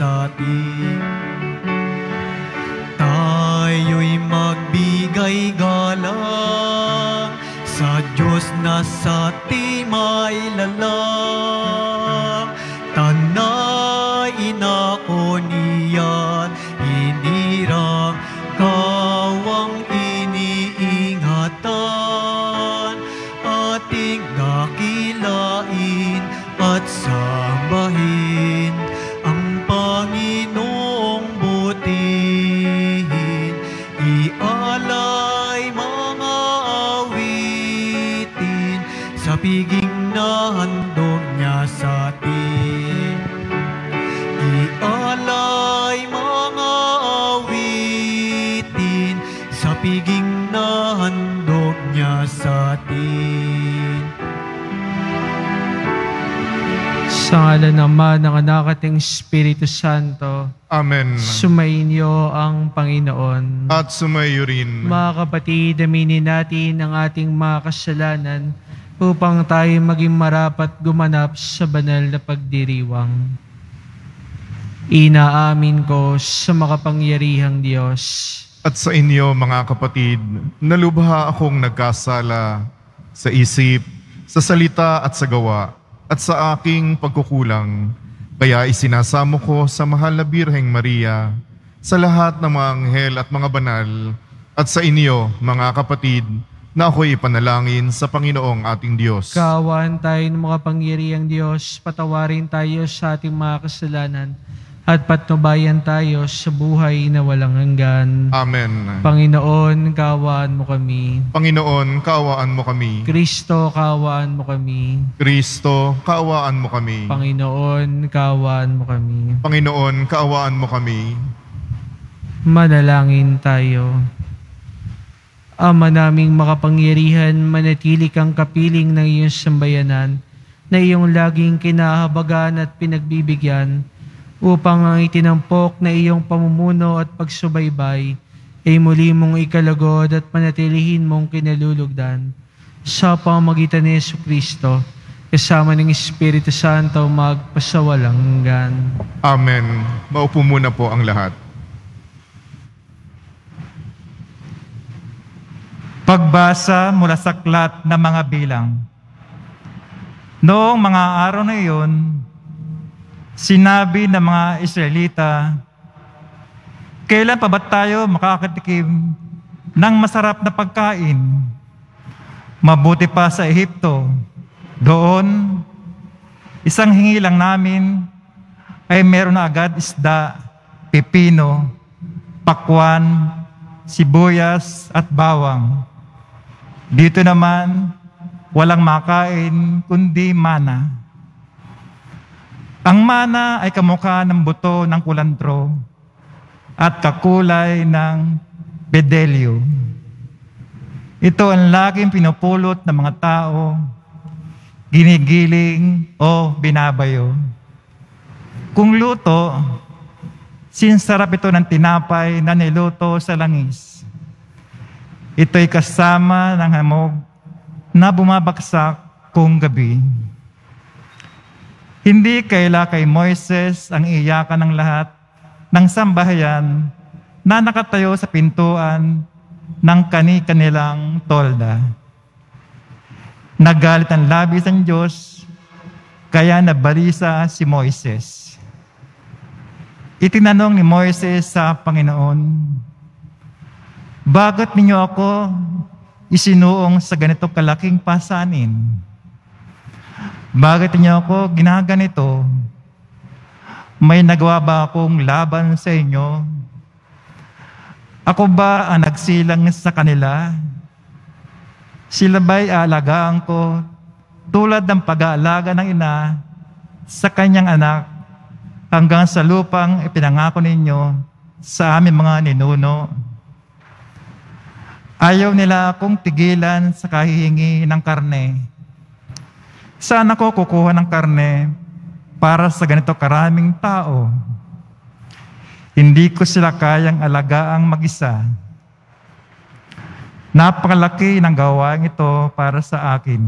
sa atin. Tayo'y magbigay gala sa Diyos na sa atin mailala. Tanay inaon iyan, inirang kawang iniingatan, ating dakilain at sambahin ang Panginoong butihin. Ialay mga awitin sa piging na handog niya sa atin. Ialay mga awitin sa piging na handog niya sa atin. Sa ala naman ng anak at ng Espiritu Santo. Amen. Sumainyo ang Panginoon. At sumayo rin. Mga kapatid, aminin natin ang ating mga kasalanan upang tayo maging marapat gumanap sa banal na pagdiriwang. Inaamin ko sa makapangyarihang Diyos. At sa inyo mga kapatid, nalubha akong nagkasala sa isip, sa salita at sa gawa, at sa aking pagkukulang, kaya isinasamo ko sa mahal na Birheng Maria, sa lahat ng mga anghel at mga banal, at sa inyo, mga kapatid, na ako'y ipanalangin sa Panginoong ating Diyos. Kaawaan tayo ng mga pangyariang Diyos, patawarin tayo sa ating mga kasalanan, at patnubayan tayo sa buhay na walang hanggan. Amen. Panginoon, kaawaan mo kami. Panginoon, kaawaan mo kami. Kristo, kaawaan mo kami. Kristo, kaawaan mo kami. Panginoon, kaawaan mo kami. Panginoon, kaawaan mo kami. Manalangin tayo. Ama naming makapangyarihan, manatili kang kapiling ng iyong sambayanan na iyong laging kinahabagan at pinagbibigyan, upang ang itinampok na iyong pamumuno at pagsubaybay ay muli mong ikalagod at panatilihin mong kinalulugdan sa pamamagitan ni Jesucristo, kasama ng Espiritu Santo magpasawalang hanggan. Amen. Maupo muna po ang lahat. Pagbasa mula sa Aklat ng Mga Bilang. Noong mga araw na iyon, sinabi ng mga Israelita, kailan pa ba tayo makakatikim ng masarap na pagkain? Mabuti pa sa Ehipto. Doon, isang hingi lang namin ay meron na agad isda, pepino, pakwan, sibuyas at bawang. Dito naman, walang makain kundi mana. Ang mana ay kamukha ng buto ng kulantro at kakulay ng bedelyo. Ito ang laging pinupulot ng mga tao, ginigiling o binabayo. Kung luto, sinsarap ito ng tinapay na niluto sa langis. Ito'y kasama ng hamog na bumabaksak kung gabi. Hindi kaila kay Moises ang iyakan ng lahat ng sambahayan na nakatayo sa pintuan ng kani-kanilang tolda. Nagalit ang labis ang Diyos, kaya nabalisa si Moises. Itinanong ni Moises sa Panginoon, bakit ninyo ako isinuong sa ganito kalaking pasanin? Bakit niyo ako ginaganito? May nagawa ba akong laban sa inyo? Ako ba ang nagsilang sa kanila? Sila ba'y aalagaan ko tulad ng pag-aalaga ng ina sa kanyang anak hanggang sa lupang ipinangako ninyo sa aming mga ninuno? Ayaw nila akong tigilan sa kahihingi ng karne. Saan ako kukuha ng karne para sa ganito karaming tao? Hindi ko sila kayang alagaang mag-isa. Napakalaki ng gawain ito para sa akin.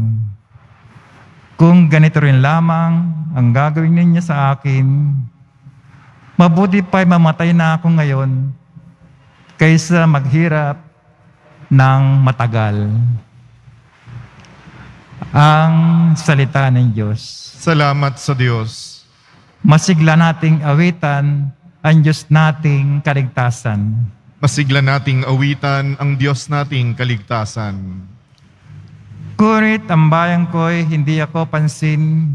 Kung ganito rin lamang ang gagawin ninyo sa akin, Mabuti pa'y mamatay na ako ngayon kaysa maghirap ng matagal. Ang salita ng Diyos. Salamat sa Diyos. Masigla nating awitan ang Diyos nating kaligtasan. Masigla nating awitan ang Diyos nating kaligtasan. Ngunit ang bayan ko'y hindi ako pansin,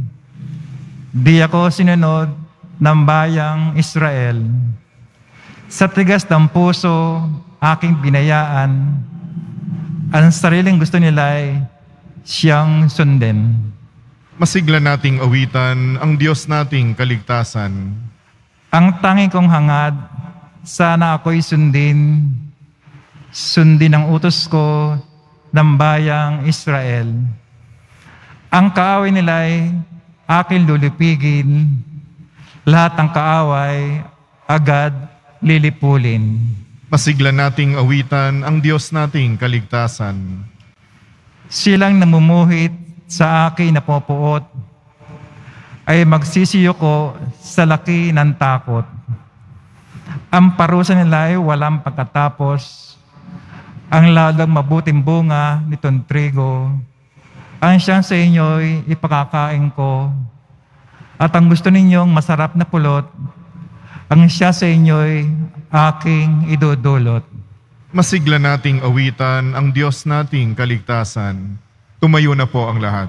di ako sinunod ng bayang Israel. Sa tigas ng puso, aking binayaan, ang sariling gusto nila'y siyang sundin. Masigla nating awitan ang Diyos nating kaligtasan. Ang tanging kong hangad, sana ako'y sundin, sundin ang utos ko, ng bayang Israel. Ang kaaway nila'y aking lulipigin, lahat ng kaaway agad lilipulin. Masigla nating awitan ang Diyos nating kaligtasan. Silang namumuhit sa akin na napopuot, ay magsisiyo ko sa laki ng takot. Ang parusa nila'y walang pagkatapos, ang lalang mabuting bunga nitong trigo, ang siyang sa inyo'y ipakakain ko, at ang gusto ninyong masarap na pulot, ang siya sa inyo'y aking idudulot. Masigla nating awitan ang Diyos nating kaligtasan. Tumayo na po ang lahat.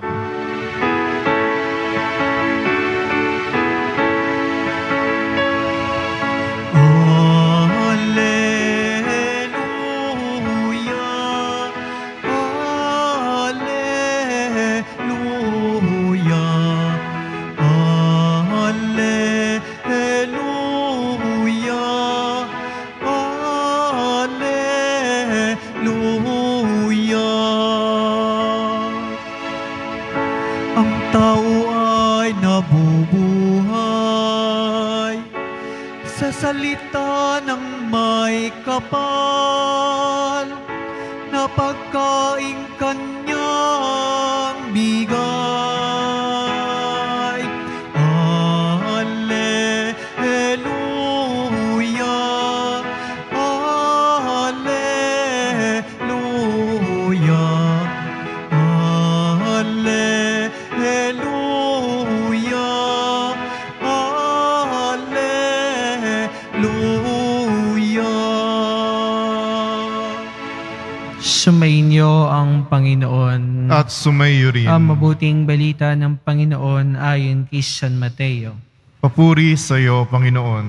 At sumaiyo rin ang mabuting balita ng Panginoon ayon kay San Mateo. Papuri sa iyo, Panginoon.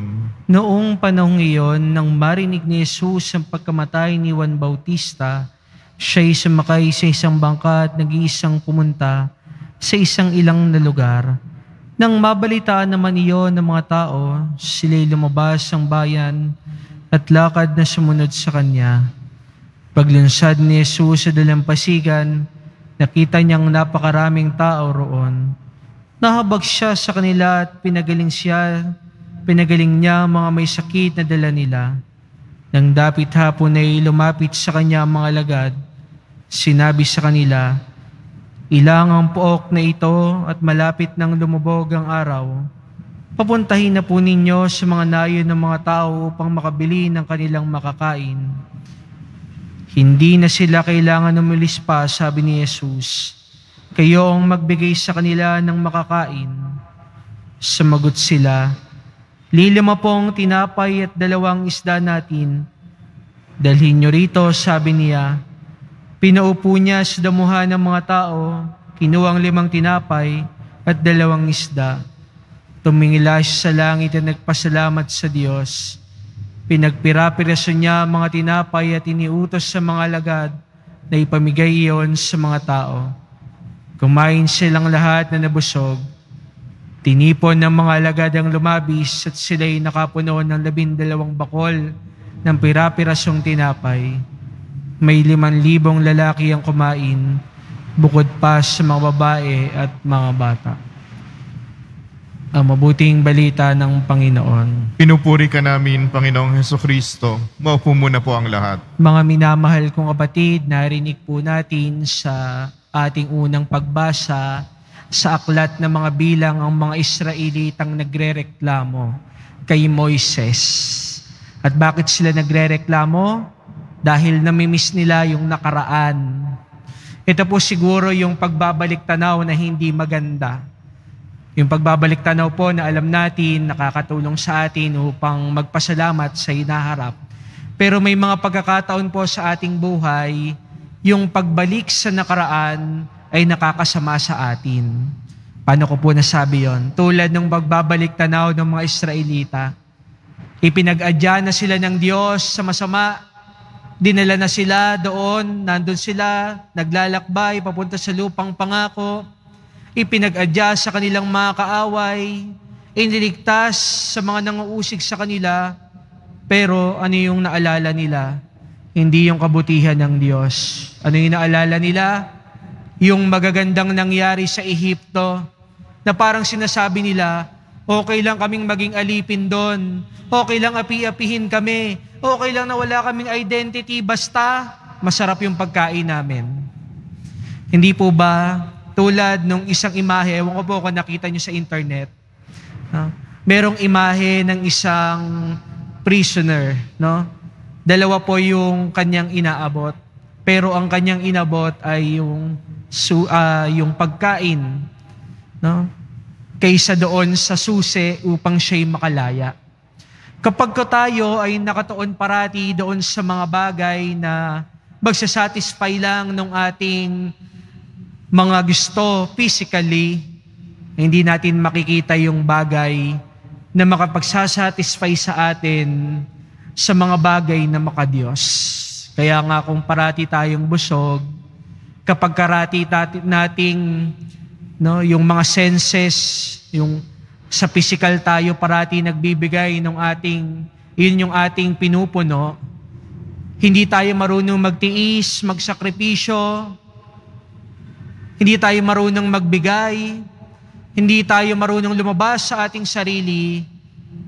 Noong panahong iyon, nang marinig ni Jesus ang pagkamatay ni Juan Bautista, siya'y sumakay sa isang bangka at nag-iisang pumunta sa isang ilang na lugar. Nang mabalitaan naman iyon ng mga tao, sila'y lumabas ang bayan at lakad na sumunod sa kanya. Paglunsad ni Jesus sa dalampasigan, nakita niyang napakaraming tao roon. Nahabag siya sa kanila at pinagaling niya ang mga may sakit na dala nila. Nang dapit hapon ay lumapit sa kanya ang mga alagad, sinabi sa kanila, "Ilang ang pook na ito at malapit nang lumubog ang araw. Papuntahin na po ninyo sa mga nayon ng mga tao upang makabili ng kanilang makakain." Hindi na sila kailangan umilis pa, sabi ni Jesus. Kayo ang magbigay sa kanila ng makakain. Sumagot sila, "Lilima pong tinapay at 2 isda natin. Dalhin niyo rito," sabi niya. Pinaupo niya sa damuhan ng mga tao, kinuwang 5 tinapay at 2 isda. Tumingila siya sa langit at nagpasalamat sa Diyos. Pinagpira-piraso niya ang mga tinapay at iniutos sa mga alagad na ipamigay iyon sa mga tao. Kumain silang lahat na nabusog. Tinipon ng mga alagad ang lumabis at sila'y nakapuno ng 12 bakol ng pira-pirasong tinapay. May 5,000 lalaki ang kumain, bukod pa sa mga babae at mga bata. Ang mabuting balita ng Panginoon. Pinupuri ka namin, Panginoong Hesukristo. Maupo muna po ang lahat. Mga minamahal kong kapatid, narinig po natin sa ating unang pagbasa sa aklat ng mga bilang ang mga Israelitang nagrereklamo. kay Moises. At bakit sila nagrereklamo? Dahil namimiss nila yung nakaraan. Ito po siguro yung pagbabalik tanaw na hindi maganda. Yung pagbabalik tanaw po na alam natin, nakakatulong sa atin upang magpasalamat sa hinaharap. Pero may mga pagkakataon po sa ating buhay, yung pagbalik sa nakaraan ay nakakasama sa atin. Paano ko po nasabi yon? Tulad ng pagbabalik tanaw ng mga Israelita, ipinag-adya na sila ng Diyos sa masama. Dinala na sila doon, nandun sila, naglalakbay, papunta sa lupang pangako. Ipinag-adya sa kanilang mga kaaway, iniligtas sa mga nanguusig sa kanila, pero ano yung naalala nila? Hindi yung kabutihan ng Diyos. Ano yung naalala nila? Yung magagandang nangyari sa Ehipto, na parang sinasabi nila, okay lang kaming maging alipin doon, okay lang api-apihin kami, okay lang na wala kaming identity, basta masarap yung pagkain namin. Hindi po ba tulad nung isang imahe, ewan ko po kung nakita nyo sa internet, merong imahe ng isang prisoner, no? Dalawa po yung kanyang inaabot, pero ang kanyang inabot ay yung pagkain, no? Kaysa doon sa susi upang siya'y makalaya. Kapag ko tayo ay nakatuon parati doon sa mga bagay na magsasatisfy lang ng ating mga gusto physically, hindi natin makikita yung bagay na makapagsasatisfy sa atin sa mga bagay na makadiyos. Kaya nga kung parati tayong busog, kapag karati nating yung mga senses, yung sa physical tayo parati nagbibigay ng ating, yun yung ating pinupuno, hindi tayo marunong magtiis, magsakripisyo, hindi tayo marunong magbigay, hindi tayo marunong lumabas sa ating sarili.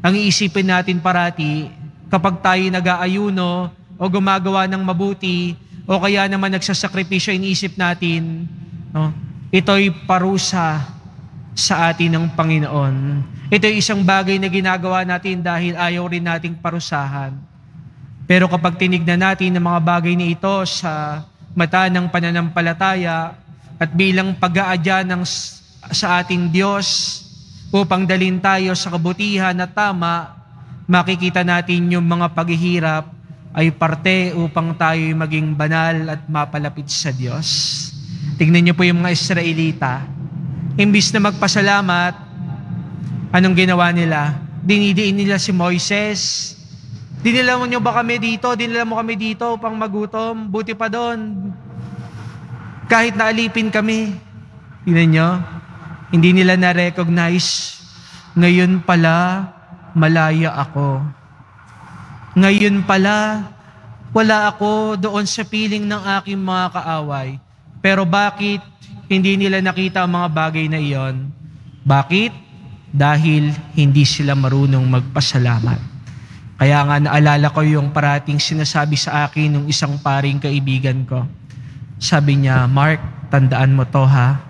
Ang iisipin natin parati, kapag tayo nag-aayuno o gumagawa ng mabuti o kaya naman nagsasakripisyo, iniisip natin, ito'y parusa sa atin ng Panginoon. Ito'y isang bagay na ginagawa natin dahil ayaw rin nating parusahan. Pero kapag tinignan natin ang mga bagay na ito sa mata ng pananampalataya, at bilang pag-aadya sa ating Diyos upang dalhin tayo sa kabutihan at tama, makikita natin yung mga paghihirap ay parte upang tayo maging banal at mapalapit sa Diyos. Tignan niyo po yung mga Israelita. Imbis na magpasalamat, anong ginawa nila? Dinidiin nila si Moises. Dinala mo niyo ba kami dito? Dinala mo kami dito upang magutom? Buti pa doon, kahit naalipin kami. Tingnan nyo, hindi nila na-recognize. Ngayon pala, malaya ako. Ngayon pala, wala ako doon sa piling ng aking mga kaaway. Pero bakit hindi nila nakita ang mga bagay na iyon? Bakit? Dahil hindi sila marunong magpasalamat. Kaya nga naalala ko yung parating sinasabi sa akin ng isang paring kaibigan ko. Sabi niya, Mark, tandaan mo to ha.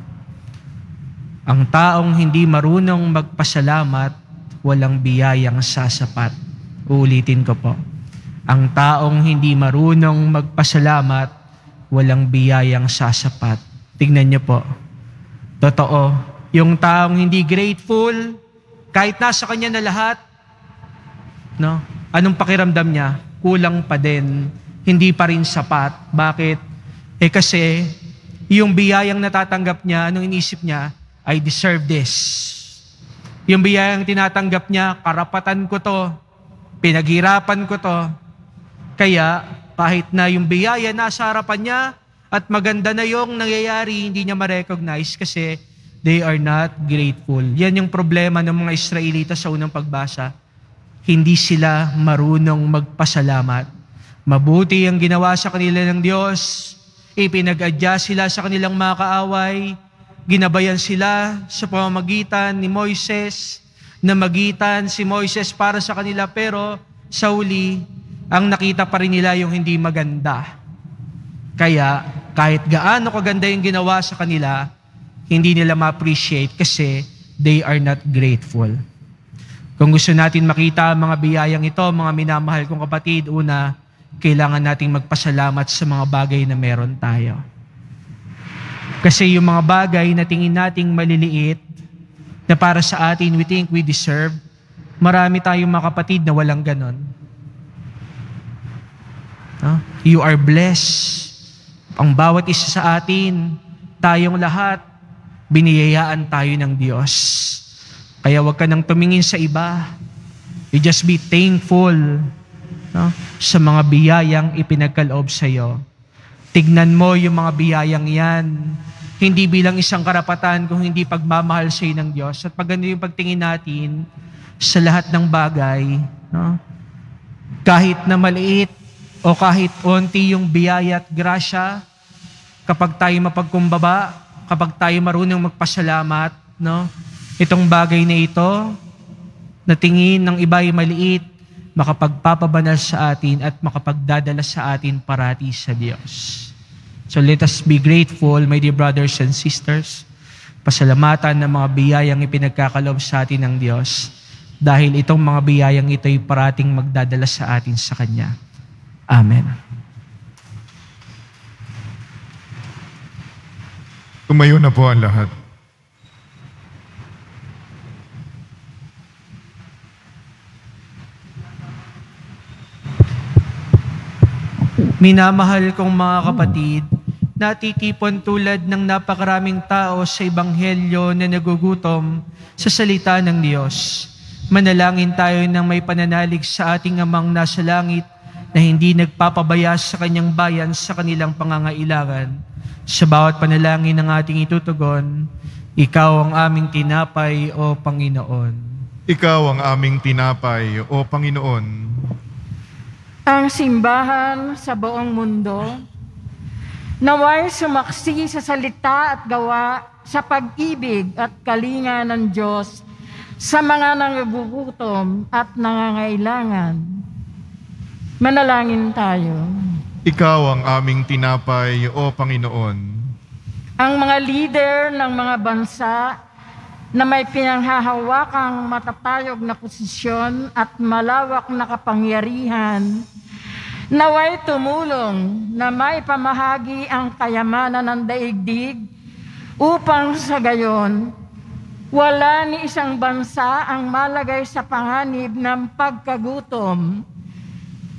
Ang taong hindi marunong magpasalamat, walang biyayang sasapat. Uulitin ko po. Ang taong hindi marunong magpasalamat, walang biyayang sasapat. Tignan niyo po. Totoo, yung taong hindi grateful, kahit nasa kanya na lahat, no? Anong pakiramdam niya? Kulang pa din. Hindi pa rin sapat. Bakit? Kasi, yung biyayang natatanggap niya, anong inisip niya? I deserve this. Yung biyayang tinatanggap niya, karapatan ko to, pinaghirapan ko to. Kaya, kahit na yung biyaya nasa harapan niya, at maganda na yung nangyayari, hindi niya ma-recognize kasi they are not grateful. Yan yung problema ng mga Israelita sa unang pagbasa. Hindi sila marunong magpasalamat. Mabuti ang ginawa sa kanila ng Diyos, ipinag-adya sila sa kanilang mga kaaway, ginabayan sila sa pamamagitan ni Moises, namagitan si Moises para sa kanila, pero sa huli, ang nakita pa rin nila yung hindi maganda. Kaya, kahit gaano kaganda yung ginawa sa kanila, hindi nila ma-appreciate kasi they are not grateful. Kung gusto natin makita ang mga biyayang ito, mga minamahal kong kapatid, una, kailangan nating magpasalamat sa mga bagay na meron tayo. Kasi yung mga bagay na tingin nating maliliit, na para sa atin we think we deserve, marami tayong mga kapatid na walang ganon. No? You are blessed. Ang bawat isa sa atin, tayong lahat, biniyayaan tayo ng Diyos. Kaya huwag ka nang tumingin sa iba. You just be thankful, no, sa mga biyayang ipinagkaloob sa iyo. Tignan mo yung mga biyayang yan, hindi bilang isang karapatan, kung hindi pagmamahal sa iyo ng Diyos. At pag ganun yung pagtingin natin sa lahat ng bagay, no, kahit na maliit o kahit onti yung biyaya at grasya, kapag tayo mapagkumbaba, kapag tayo marunong magpasalamat, no, itong bagay na ito, na tingin ng iba ay maliit, makapagpapabanal sa atin at makapagdadala sa atin parati sa Diyos. So let us be grateful, my dear brothers and sisters. Pasalamatan ng mga biyayang ipinagkakaloob sa atin ng Diyos, dahil itong mga biyayang ito ay parating magdadala sa atin sa Kanya. Amen. Tumayo na po ang lahat. Minamahal kong mga kapatid, natitipon tulad ng napakaraming tao sa Ebanghelyo na nagugutom sa salita ng Diyos. Manalangin tayo ng may pananalig sa ating Amang nasa langit na hindi nagpapabaya sa kanyang bayan sa kanilang pangangailangan. Sa bawat panalangin ng ating itutugon, Ikaw ang aming tinapay, O Panginoon. Ikaw ang aming tinapay, O Panginoon. Ang simbahan sa buong mundo, naway sumaksi sa salita at gawa, sa pag-ibig at kalinga ng Diyos sa mga nangagugutom at nangangailangan. Manalangin tayo. Ikaw ang aming tinapay, O Panginoon. Ang mga leader ng mga bansa na may pinanghahawakang matatayog na posisyon at malawak na kapangyarihan, naway tumulong na may pamahagi ang kayamanan ng daigdig, upang sa gayon, wala ni isang bansa ang malagay sa panganib ng pagkagutom.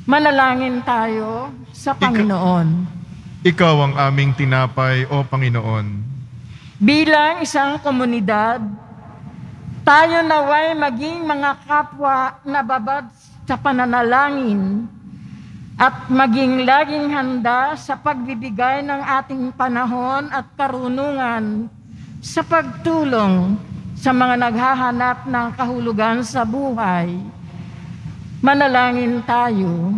Manalangin tayo sa Panginoon. Ikaw ang aming tinapay, O Panginoon. Bilang isang komunidad, tayo naway maging mga kapwa na babad sa pananalangin at maging laging handa sa pagbibigay ng ating panahon at karunungan sa pagtulong sa mga naghahanap ng kahulugan sa buhay. Manalangin tayo.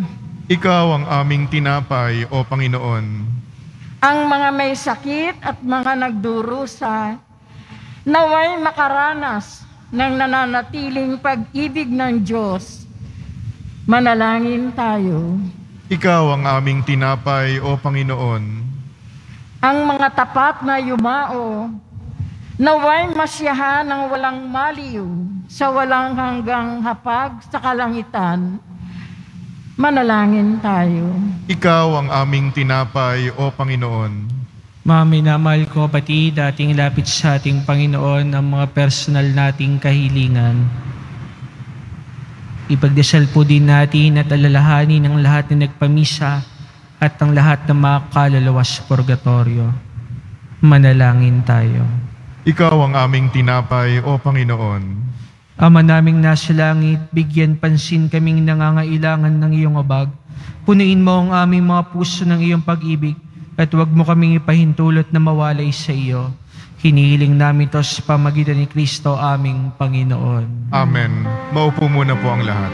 Ikaw ang aming tinapay, O Panginoon. Ang mga may sakit at mga nagdurusa, naway makaranas ng nananatiling pag-ibig ng Diyos. Manalangin tayo. Ikaw ang aming tinapay, O Panginoon. Ang mga tapat na yumao, naway masiyahan ng walang maliw sa walang hanggang hapag sa kalangitan. Manalangin tayo. Ikaw ang aming tinapay, O Panginoon. Mga minamahal ko kapatid, dating lapit sa ating Panginoon ang mga personal nating kahilingan. Ipagdasal po din natin at alalahanin ang lahat na nagpamisa at ang lahat na makalalawa sa purgatorio. Manalangin tayo. Ikaw ang aming tinapay, O Panginoon. Ama naming nasa langit, bigyan pansin kaming nangangailangan ng iyong abag. Punuin mo ang aming mga puso ng iyong pag-ibig, at huwag mo kaming ipahintulot na mawalay sa iyo. Hinihiling namin ito sa pamagitan ni Kristo aming Panginoon. Amen. Maupo muna po ang lahat.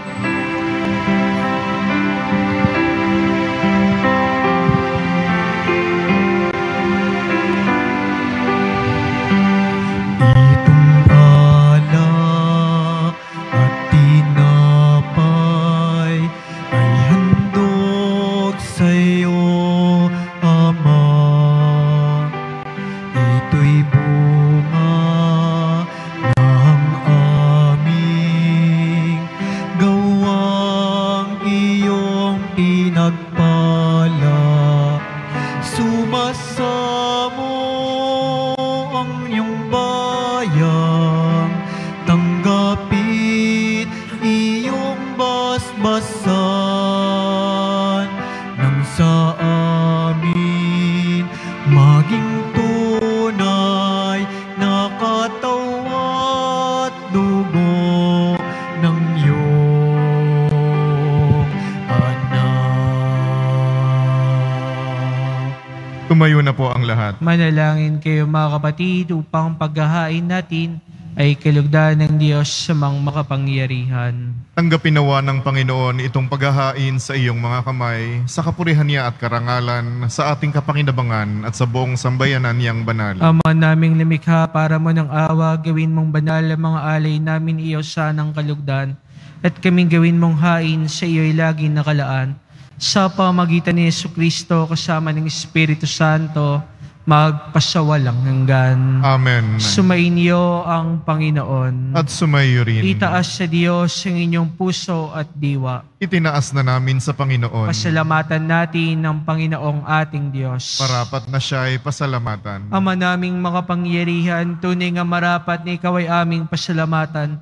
lahat. Manalangin kayo mga kapatid upang paghahain natin ay kalugdan ng Diyos sa mga makapangyarihan. Tanggapin nawa ng Panginoon itong paghahain sa iyong mga kamay, sa kapurihan niya at karangalan, sa ating kapakinabangan at sa buong sambayanan niyang banal. Ama naming lumikha, para mo ng awa, gawin mong banal ang mga alay namin iyo sanang kalugdan, at kaming gawin mong hain sa iyo'y laging nakalaan. Sa pamagitan ni Jesucristo kasama ng Espiritu Santo, magpasawalang hanggan. Amen. Sumainyo ang Panginoon. At sumaiyo rin. Itaas sa Diyos ang inyong puso at diwa. Itinaas na namin sa Panginoon. Pasalamatan natin ng Panginoong ating Diyos. Marapat na siya ay pasalamatan. Ama naming makapangyarihan, tunay nga marapat na ikaw ay aming pasalamatan.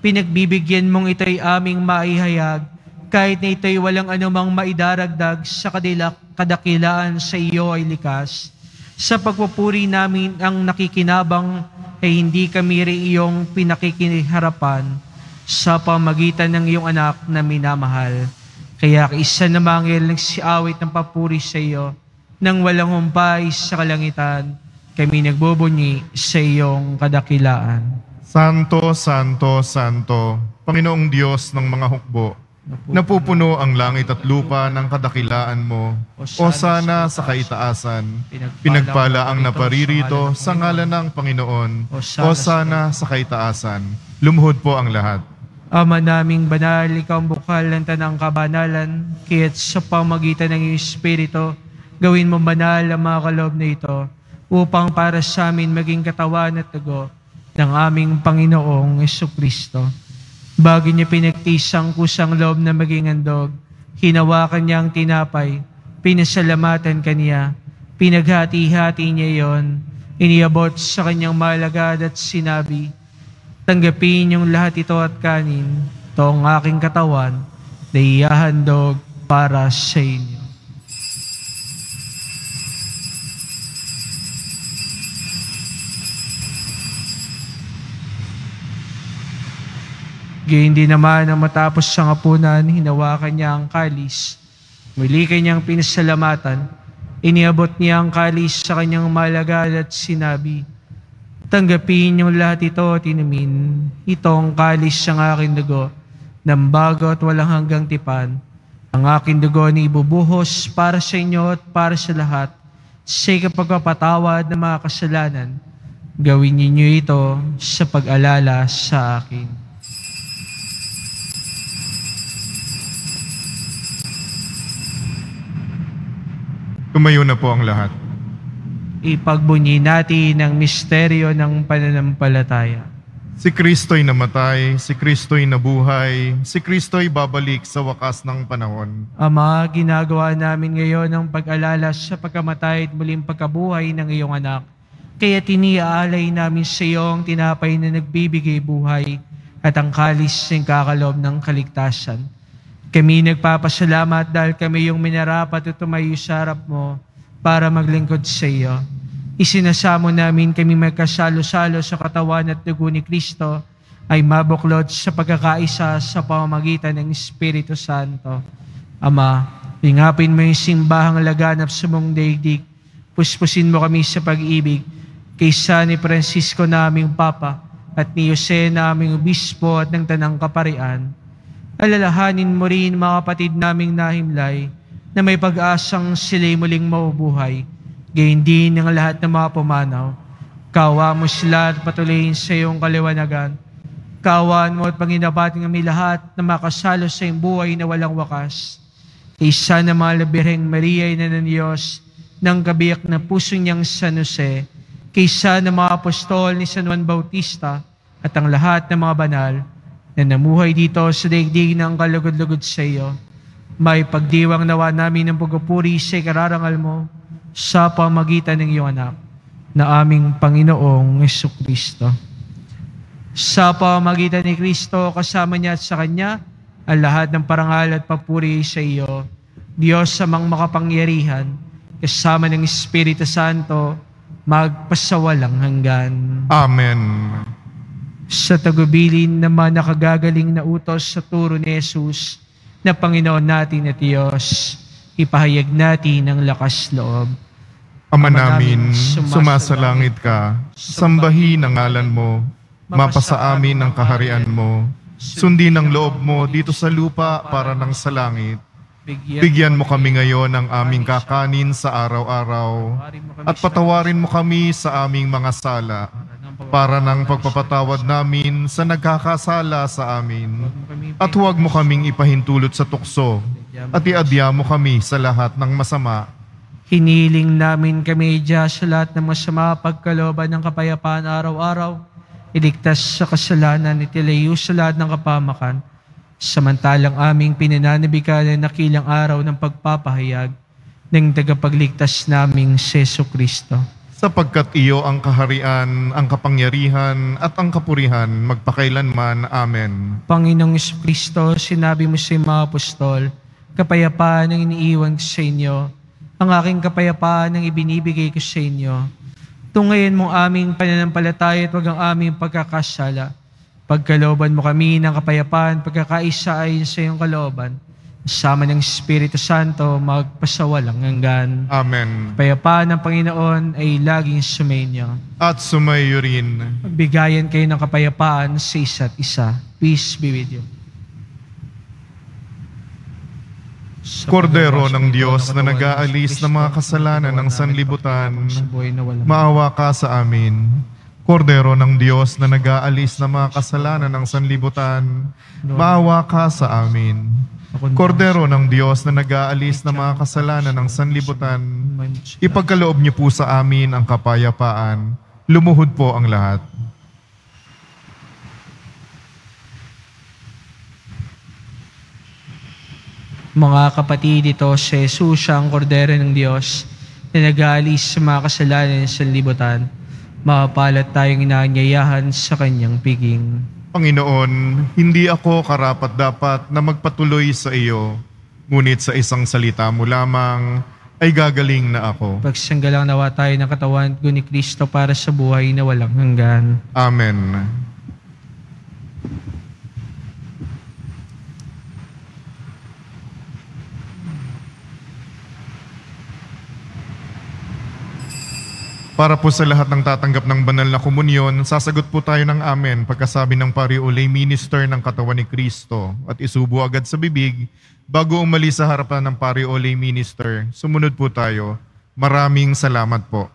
Pinagbibigyan mong ito'y aming maihayag, kahit na ito'y walang anumang maidaragdag sa kadakilaan sa iyo ay likas. Sa pagpupuri namin ang nakikinabang ay hindi kami iyong pinakikiniharapan sa pamagitan ng iyong anak na minamahal. Kaya isa na mangil nagsiawit ng papuri sa iyo nang walang humpay sa kalangitan, kami nagbubunyi sa iyong kadakilaan. Santo, Santo, Santo, Panginoong Diyos ng mga hukbo, napupuno ang langit at lupa ng kadakilaan mo. O sana sa kaitaasan, pinagpala ang naparirito sa ngalan ng Panginoon. O sana sa kaitaasan, lumuhod po ang lahat. Ama naming banal, ikaw ang bukal ng tanang kabanalan, kaya't sa pamagitan ng iyong Espiritu, gawin mo banal ang mga kaloob na ito, upang para sa amin maging katawan at dugo ng aming Panginoong Jesucristo. Bago niya pinagtisang kusang loob na maging handog, hinawakan niya ang tinapay, pinasalamatan kaniya, pinaghati-hati niya yon, iniabot sa kanyang malagad at sinabi, tanggapin yung lahat ito at kanin, ito ang aking katawan, na ihahandog para sa inyo. Hindi naman na matapos sa hapunan, hinawakan niya ang kalis. Muli kanyang pinasalamatan, iniabot niya ang kalis sa kanyang malagad at sinabi, tanggapin yung lahat ito at inumin. Ito ang kalis ng aking dugo, ng bago at walang hanggang tipan. Ang aking dugo na ibubuhos para sa inyo at para sa lahat, sa ikapagpapatawad ng mga kasalanan. Gawin niyo ito sa pag-alala sa akin. Tumayo na po ang lahat. Ipagbunyi natin ang misteryo ng pananampalataya. Si Kristo'y namatay, si Kristo'y nabuhay, si Kristo'y babalik sa wakas ng panahon. Ama, ginagawa namin ngayon ang pag-alala sa pagkamatay at muling pagkabuhay ng iyong anak. Kaya tiniaalay namin sa iyo ang tinapay na nagbibigay buhay at ang kalis ng kakalob ng kaligtasan. Kami nagpapasalamat dahil kami yung minarapat at tumayo sa harap mo para maglingkod sa iyo. Isinasamo namin kami magkasalo-salo sa katawan at dugo ni Kristo ay mabuklod sa pagkakaisa sa pamamagitan ng Espiritu Santo. Ama, ingapin mo yung simbahang laganap sa mong daigdig. Puspusin mo kami sa pag-ibig kaysa ni Francisco naming Papa at ni Jose naming Obispo at ng Tanang Kaparian. Alalahanin mo rin mga kapatid naming nahimlay na may pag-asang sila'y muling maubuhay. Gayon din ang lahat ng mga pumanaw. Kawa mo sila at patuloyin sa iyong kaliwanagan. Kawaan mo at panginabating kami lahat na makasalo sa iyong buhay na walang wakas. Isa na mga Birheng Maria na ng Diyos ng kabiyak na puso niyang San Jose, kaysa na mga apostol ni San Juan Bautista at ang lahat ng mga banal, na namuhay dito sa daigdig ng kalugod-lugod sa iyo. May pagdiwang nawa namin ng pagpupuri sa ikararangal mo sa pamagitan ng iyong anak na aming Panginoong Jesucristo. Sa pamagitan ni Kristo, kasama niya at sa Kanya, ang lahat ng parangal at papuri sa iyo, Diyos amang makapangyarihan, kasama ng Espiritu Santo, magpasawalang hanggan. Amen. Sa tagubilin na mga nakagagaling na utos sa turo ni Jesus na Panginoon natin at Diyos, ipahayag natin ang lakas loob. Ama namin, sumasalangit ka, sambahin ang ngalan mo, mapasa amin ang kaharian mo, sundin ang loob mo dito sa lupa para nang sa langit. Bigyan mo kami ngayon ng aming kakanin sa araw-araw, at patawarin mo kami sa aming mga sala, para nang pagpapatawad namin sa nagkakasala sa amin. At huwag mo kaming ipahintulot sa tukso, at iadya mo kami sa lahat ng masama. Hiniling namin kami Diyos sa lahat ng masama, pagkalooban ng kapayapaan araw-araw, iligtas sa kasalanan, itilayo sa lahat ng kapamakan, samantalang aming pinananabikan na nakilang araw ng pagpapahayag ng tagapagligtas naming si Jesu Kristo. Sapagkat iyo ang kaharian, ang kapangyarihan, at ang kapurihan magpakailanman. Amen. Panginoong Jesu Kristo, sinabi mo sa mga apostol, kapayapaan ang iniiwan ko sa inyo, ang aking kapayapaan ang ibinibigay ko sa inyo. Tungayin mo aming pananampalataya at huwag ang aming pagkakasala. Pagkalooban mo kami ng kapayapaan, pagkakaisa ayon sa iyong kalooban. Sama ng Espiritu Santo, magpasawalang hanggan. Amen. Kapayapaan ng Panginoon ay laging sumainyo. At sumayo rin. Bigayan kayo ng kapayapaan sa isa't isa. Peace be with you. Kordero ng Diyos na nag-aalis ng mga kasalanan ng sanlibutan, maawa ka sa amin. Kordero ng Diyos na nag-aalis ng mga kasalanan ng sanlibutan, maawa ka sa amin. Kordero ng Diyos na nag-aalis ng mga kasalanan ng sanlibutan, ipagkaloob niyo po sa amin ang kapayapaan. Lumuhod po ang lahat. Mga kapatid, ito si Jesus, siya ang kordero ng Diyos na nag-aalis sa mga kasalanan sa libutan. Mapapalat tayong inaanyayahan sa kanyang piging. Panginoon, hindi ako karapat-dapat na magpatuloy sa iyo, ngunit sa isang salita mo lamang ay gagaling na ako. Pagsanggalang nawa tayo ng katawan ko ni Kristo para sa buhay na walang hanggan. Amen. Para po sa lahat ng tatanggap ng banal na komunyon, sasagot po tayo ng amen pagkasabi ng pari o lay minister ng katawan ni Kristo at isubo agad sa bibig bago umalis sa harapan ng pari o lay minister. Sumunod po tayo. Maraming salamat po.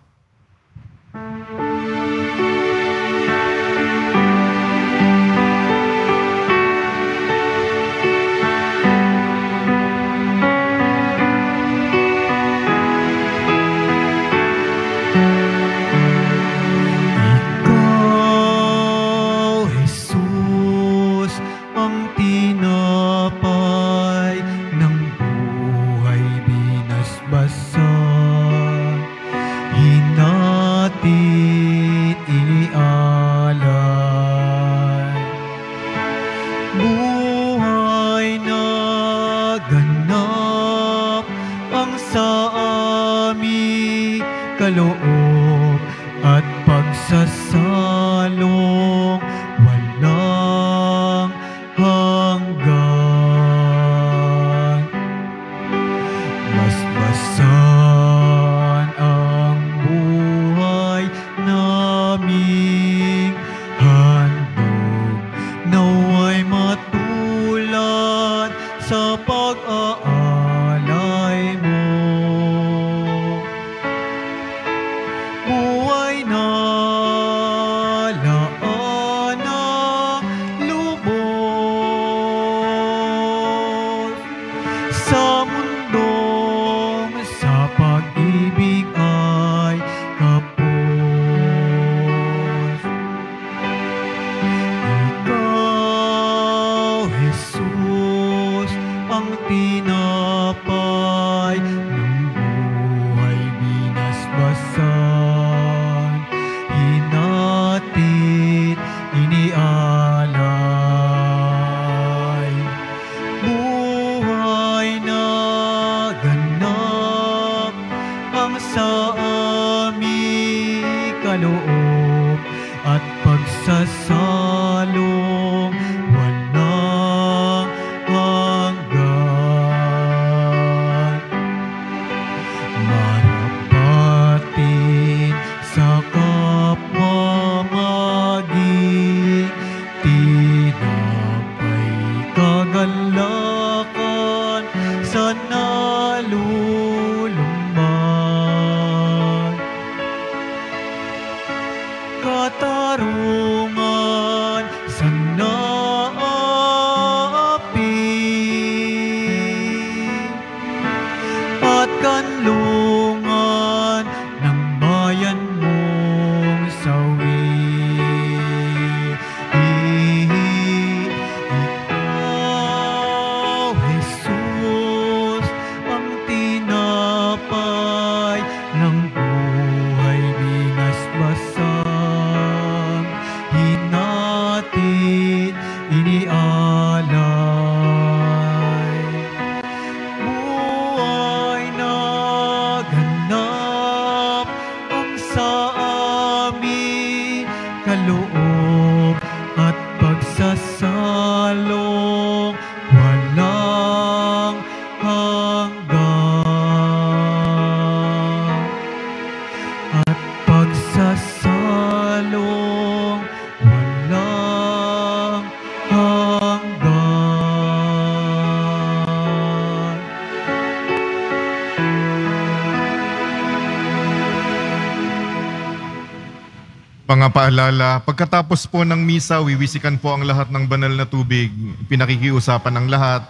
Pangapaalala, pagkatapos po ng misa, wiwisikan po ang lahat ng banal na tubig, pinakikiusapan ng lahat,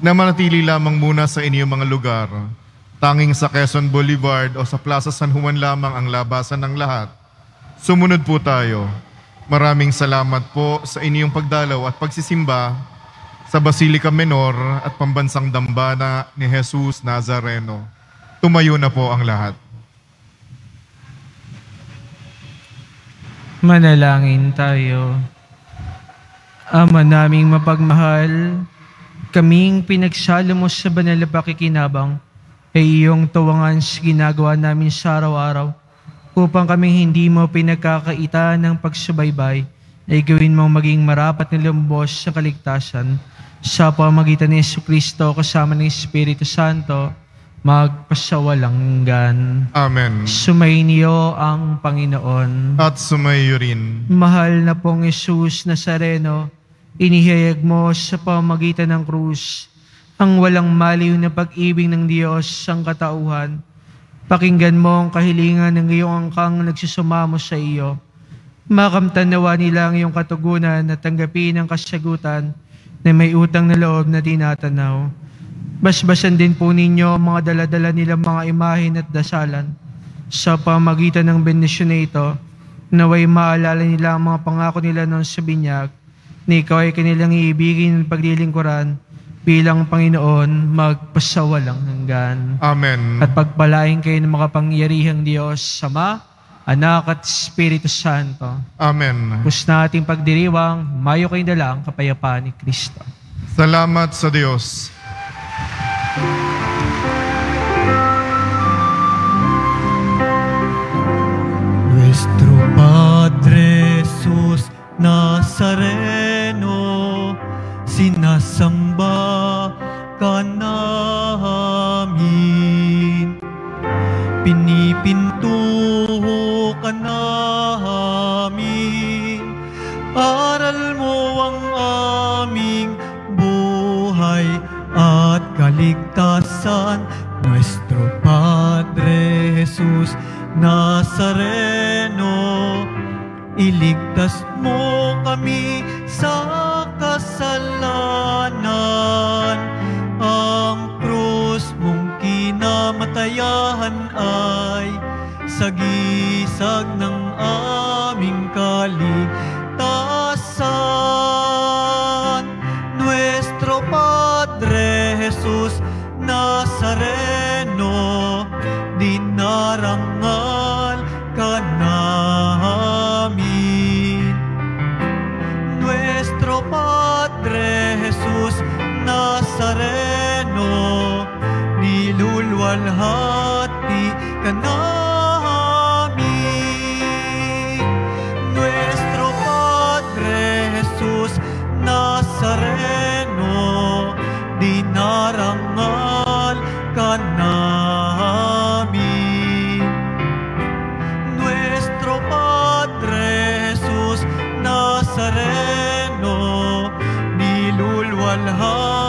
na manatili lamang muna sa inyong mga lugar. Tanging sa Quezon Boulevard o sa Plaza San Juan lamang ang labasan ng lahat. Sumunod po tayo. Maraming salamat po sa inyong pagdalaw at pagsisimba sa Basilica Menor at Pambansang Dambana ni Jesus Nazareno. Tumayo na po ang lahat. Manalangin tayo. Ama naming mapagmahal, kaming pinagsalo mo sa banal na pakikinabang ay iyong tawangan sa ginagawa namin sa araw-araw upang kaming hindi mo pinagkakaita ng pagsubaybay ay gawin mong maging marapat na lumbos sa kaligtasan sa pamagitan ni Jesucristo kasama ng Espiritu Santo magpasawalang hanggan. Amen. Sumainyo ang Panginoon. At sumaiyo rin. Mahal na pong Jesus Nazareno, inihayag mo sa pamagitan ng krus ang walang maliw na pag-ibig ng Diyos ang katauhan. Pakinggan mo ang kahilingan ng iyong angkang nagsusumamo sa iyo. Makamtanawa nila ang iyong katugunan at tanggapin ang kasagutan na may utang na loob na tinatanaw. Basbasan din po ninyo ang mga daladala nilang mga imahin at dasalan. Sa pamagitan ng bendisyon na ito, naway maalala nila ang mga pangako nila noon sa binyag, na ikaw ay kanilang iibigin ng paglilingkuran bilang Panginoon magpasawalang hanggan. Amen. At pagpalain kayo ng makapangyarihang Diyos, Ama, Anak at Espiritu Santo. Amen. Pus na ating pagdiriwang, mayo kayong dalang kapayapaan ni Kristo. Salamat sa Diyos. Nuestro Padre Jesus Nazareno, sinasamba ka namin, pinipintuho ka namin, aral mo ang aming buhay at kaligtasan. Nuestro Padre Jesus Nazareno, iligtas mo kami sa kasalanan. Ang krus mong kinamatayan ay sagisag ng aming kaligtasan. Nuestro Padre Jesus Nazareno, dinarangal ka namin. Nuestro Padre Jesus Nazareno, nilulwalhati ka namin. Nuestro Padre Jesus Nazareno, dinarangal ka namin. Nuestro Padre Jesus Nazareno, nilulwalhati